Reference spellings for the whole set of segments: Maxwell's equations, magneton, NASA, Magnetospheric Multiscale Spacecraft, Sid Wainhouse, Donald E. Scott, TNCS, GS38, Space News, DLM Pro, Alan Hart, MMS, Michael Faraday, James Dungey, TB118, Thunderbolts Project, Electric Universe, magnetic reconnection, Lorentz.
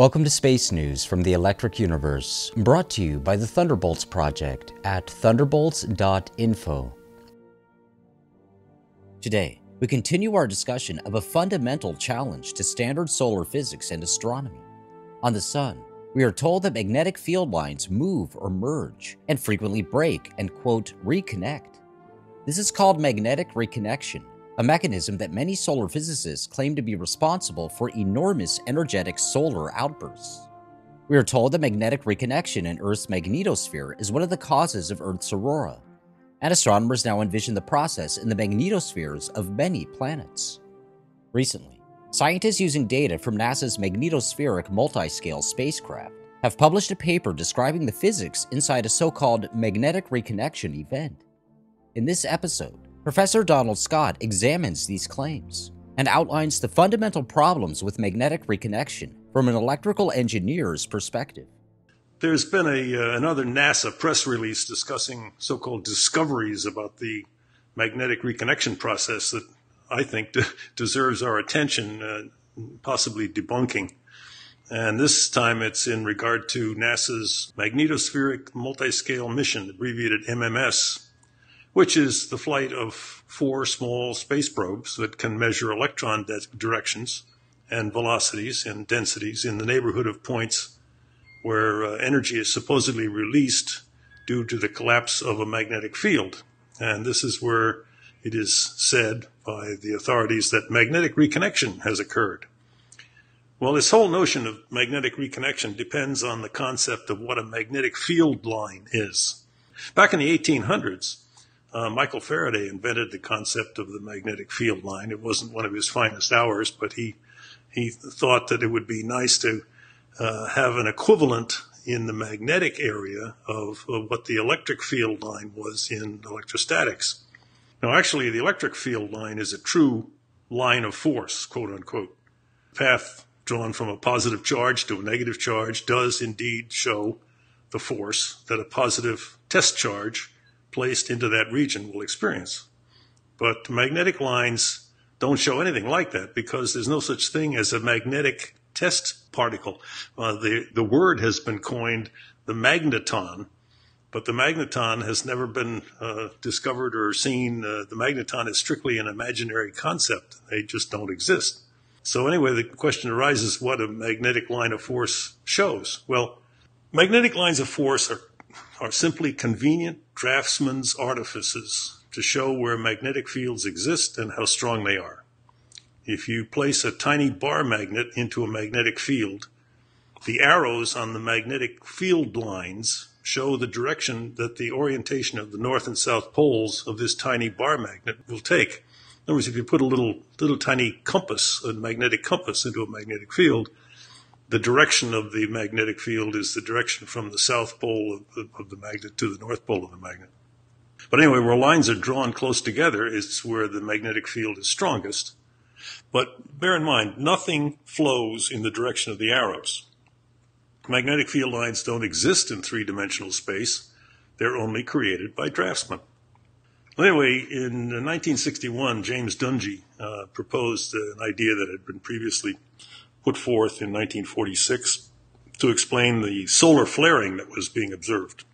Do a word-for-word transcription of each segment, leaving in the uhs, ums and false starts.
Welcome to Space News from the Electric Universe, brought to you by the Thunderbolts Project at thunderbolts dot info. Today, we continue our discussion of a fundamental challenge to standard solar physics and astronomy. On the Sun, we are told that magnetic field lines move or merge, and frequently break and, quote, reconnect. This is called magnetic reconnection, a mechanism that many solar physicists claim to be responsible for enormous energetic solar outbursts. We are told that magnetic reconnection in Earth's magnetosphere is one of the causes of Earth's aurora, and astronomers now envision the process in the magnetospheres of many planets. Recently, scientists using data from NASA's Magnetospheric Multiscale Spacecraft have published a paper describing the physics inside a so-called magnetic reconnection event. In this episode, Professor Donald Scott examines these claims and outlines the fundamental problems with magnetic reconnection from an electrical engineer's perspective. There's been a, uh, another NASA press release discussing so-called discoveries about the magnetic reconnection process that I think de deserves our attention, uh, possibly debunking. And this time it's in regard to NASA's Magnetospheric Multiscale Mission, abbreviated M M S, which is the flight of four small space probes that can measure electron directions and velocities and densities in the neighborhood of points where uh, energy is supposedly released due to the collapse of a magnetic field. And this is where it is said by the authorities that magnetic reconnection has occurred. Well, this whole notion of magnetic reconnection depends on the concept of what a magnetic field line is. Back in the eighteen hundreds, Uh, Michael Faraday invented the concept of the magnetic field line. It wasn't one of his finest hours, but he he thought that it would be nice to uh, have an equivalent in the magnetic area of, of what the electric field line was in electrostatics. Now, actually, the electric field line is a true line of force, quote unquote. The path drawn from a positive charge to a negative charge does indeed show the force that a positive test charge placed into that region will experience. But magnetic lines don't show anything like that because there's no such thing as a magnetic test particle. Uh, the, the word has been coined the magneton, but the magneton has never been uh, discovered or seen. Uh, the magneton is strictly an imaginary concept. They just don't exist. So anyway, the question arises what a magnetic line of force shows. Well, magnetic lines of force are are simply convenient draftsman's artifices to show where magnetic fields exist and how strong they are. If you place a tiny bar magnet into a magnetic field, the arrows on the magnetic field lines show the direction that the orientation of the north and south poles of this tiny bar magnet will take. In other words, if you put a little, little tiny compass, a magnetic compass into a magnetic field, the direction of the magnetic field is the direction from the south pole of the, of the magnet to the north pole of the magnet. But anyway, where lines are drawn close together is where the magnetic field is strongest. But bear in mind, nothing flows in the direction of the arrows. Magnetic field lines don't exist in three-dimensional space. They're only created by draftsmen. Anyway, in nineteen sixty-one, James Dungey uh, proposed an idea that had been previously put forth in nineteen forty-six to explain the solar flaring that was being observed.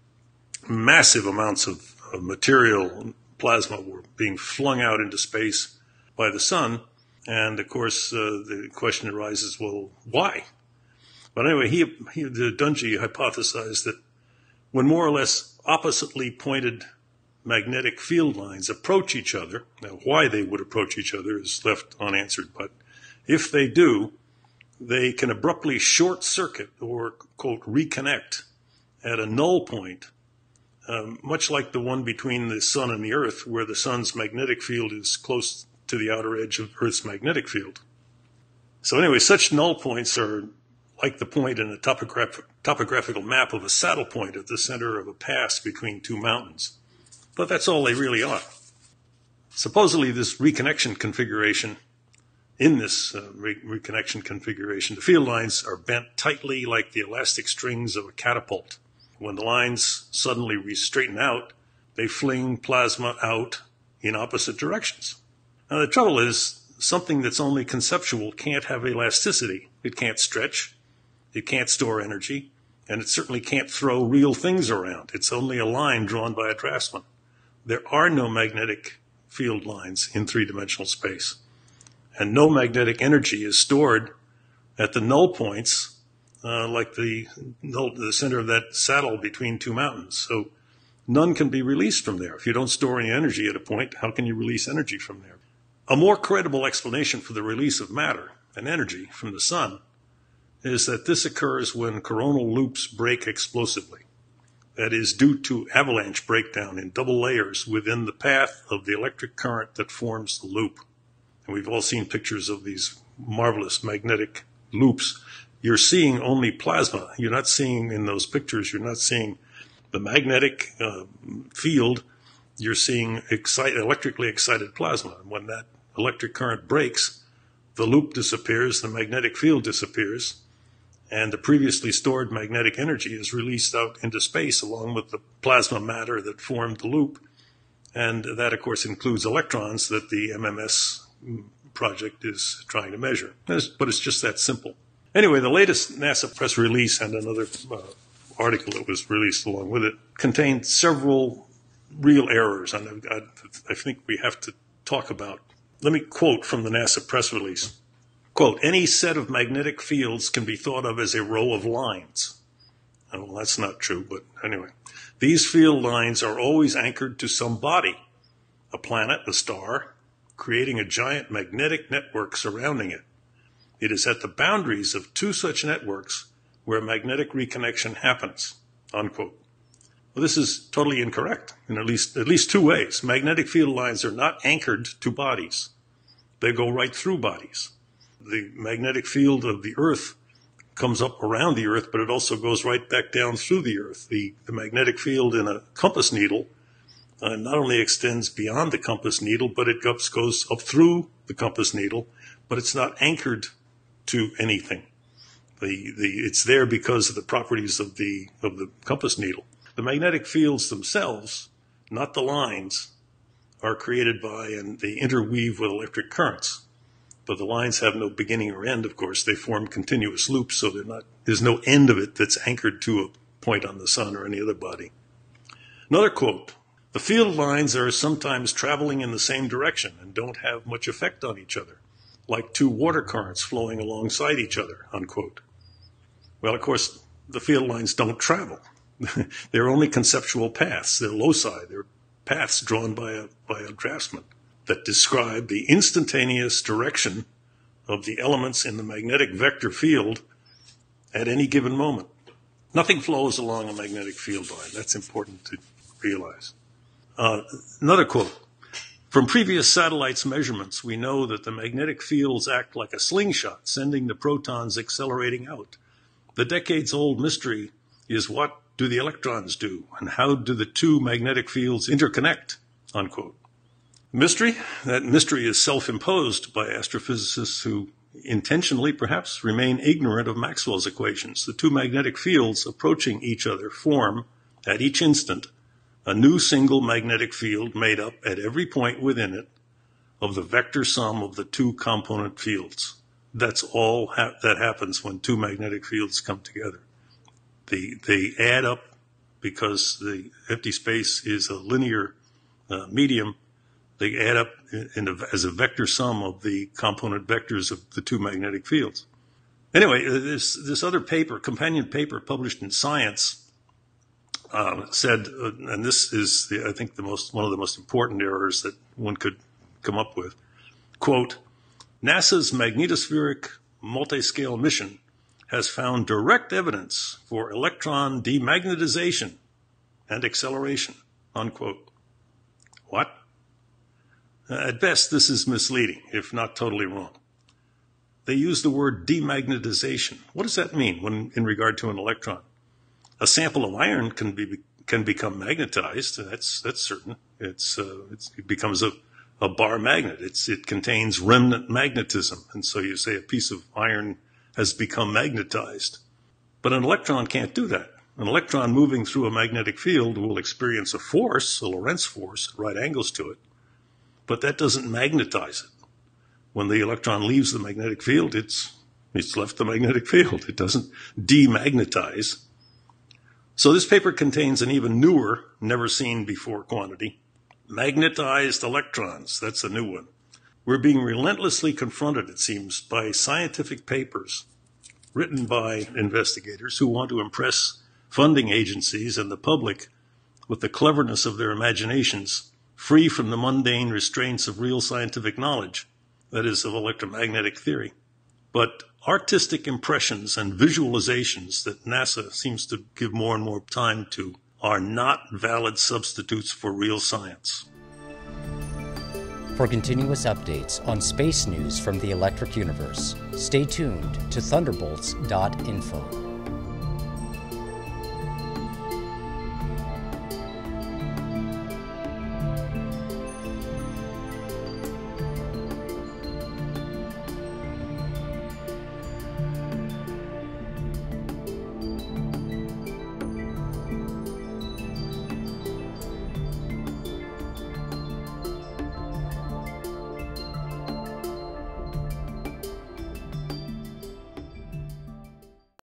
Massive amounts of, of material and plasma were being flung out into space by the sun, and of course uh, the question arises, well, why? But anyway, he, he, Dungey hypothesized that when more or less oppositely pointed magnetic field lines approach each other, now why they would approach each other is left unanswered, but if they do, they can abruptly short-circuit or, quote, reconnect at a null point, um, much like the one between the sun and the earth, where the sun's magnetic field is close to the outer edge of Earth's magnetic field. So anyway, such null points are like the point in a topograph topographical map of a saddle point at the center of a pass between two mountains. But that's all they really are. Supposedly, this reconnection configuration In this uh, re reconnection configuration, the field lines are bent tightly like the elastic strings of a catapult. When the lines suddenly re-straighten out, they fling plasma out in opposite directions. Now, the trouble is, something that's only conceptual can't have elasticity. It can't stretch. It can't store energy, and it certainly can't throw real things around. It's only a line drawn by a draftsman. There are no magnetic field lines in three-dimensional space, and no magnetic energy is stored at the null points, uh, like the, null, the center of that saddle between two mountains. So none can be released from there. If you don't store any energy at a point, how can you release energy from there? A more credible explanation for the release of matter and energy from the sun is that this occurs when coronal loops break explosively. That is due to avalanche breakdown in double layers within the path of the electric current that forms the loop. And we've all seen pictures of these marvelous magnetic loops. You're seeing only plasma. You're not seeing in those pictures, you're not seeing the magnetic uh, field. You're seeing excite, electrically excited plasma. And when that electric current breaks, the loop disappears, the magnetic field disappears, and the previously stored magnetic energy is released out into space along with the plasma matter that formed the loop. And that, of course, includes electrons that the M M S project is trying to measure. But it's just that simple. Anyway, the latest NASA press release and another uh, article that was released along with it contained several real errors, and I, I think we have to talk about. Let me quote from the NASA press release. Quote, any set of magnetic fields can be thought of as a row of lines. Oh, well, that's not true, but anyway. These field lines are always anchored to some body, a planet, a star, creating a giant magnetic network surrounding it. It is at the boundaries of two such networks where magnetic reconnection happens, unquote. Well, this is totally incorrect in at least, at least two ways. Magnetic field lines are not anchored to bodies. They go right through bodies. The magnetic field of the Earth comes up around the Earth, but it also goes right back down through the Earth. The, the magnetic field in a compass needle uh, not only extends beyond the compass needle, but it goes, goes up through the compass needle, but it's not anchored to anything. The, the, it's there because of the properties of the, of the compass needle. The magnetic fields themselves, not the lines, are created by and they interweave with electric currents. But the lines have no beginning or end, of course. They form continuous loops, so they're not, there's no end of it that's anchored to a point on the sun or any other body. Another quote, the field lines are sometimes traveling in the same direction and don't have much effect on each other, like two water currents flowing alongside each other, unquote. Well, of course, the field lines don't travel. They're only conceptual paths. They're loci. They're paths drawn by a, by a draftsman that describe the instantaneous direction of the elements in the magnetic vector field at any given moment. Nothing flows along a magnetic field line. That's important to realize. Uh, another quote. From previous satellites' measurements, we know that the magnetic fields act like a slingshot, sending the protons accelerating out. The decades-old mystery is what do the electrons do, and how do the two magnetic fields interconnect, unquote. Mystery? That mystery is self-imposed by astrophysicists who intentionally, perhaps, remain ignorant of Maxwell's equations. The two magnetic fields approaching each other form, at each instant, a new single magnetic field made up at every point within it of the vector sum of the two component fields. That's all ha that happens when two magnetic fields come together. They, they add up because the empty space is a linear uh, medium. They add up in, in a, as a vector sum of the component vectors of the two magnetic fields. Anyway, this, this other paper, companion paper published in Science, uh, said, uh, and this is, the, I think, the most, one of the most important errors that one could come up with, quote, NASA's Magnetospheric Multiscale Mission has found direct evidence for electron demagnetization and acceleration, unquote. What? At best, this is misleading, if not totally wrong. They use the word demagnetization. What does that mean when, in regard to an electron? A sample of iron can be can become magnetized. That's that's certain. It's, uh, it's it becomes a, a bar magnet. It's it contains remnant magnetism, and so you say a piece of iron has become magnetized. But an electron can't do that. An electron moving through a magnetic field will experience a force, a Lorentz force, at right angles to it. But that doesn't magnetize it. When the electron leaves the magnetic field, it's It's left the magnetic field. It doesn't demagnetize. So this paper contains an even newer, never seen before quantity, magnetized electrons. That's a new one. We're being relentlessly confronted, it seems, by scientific papers written by investigators who want to impress funding agencies and the public with the cleverness of their imaginations, free from the mundane restraints of real scientific knowledge, that is, of electromagnetic theory. But artistic impressions and visualizations that NASA seems to give more and more time to are not valid substitutes for real science. For continuous updates on space news from the electric universe, stay tuned to thunderbolts dot info.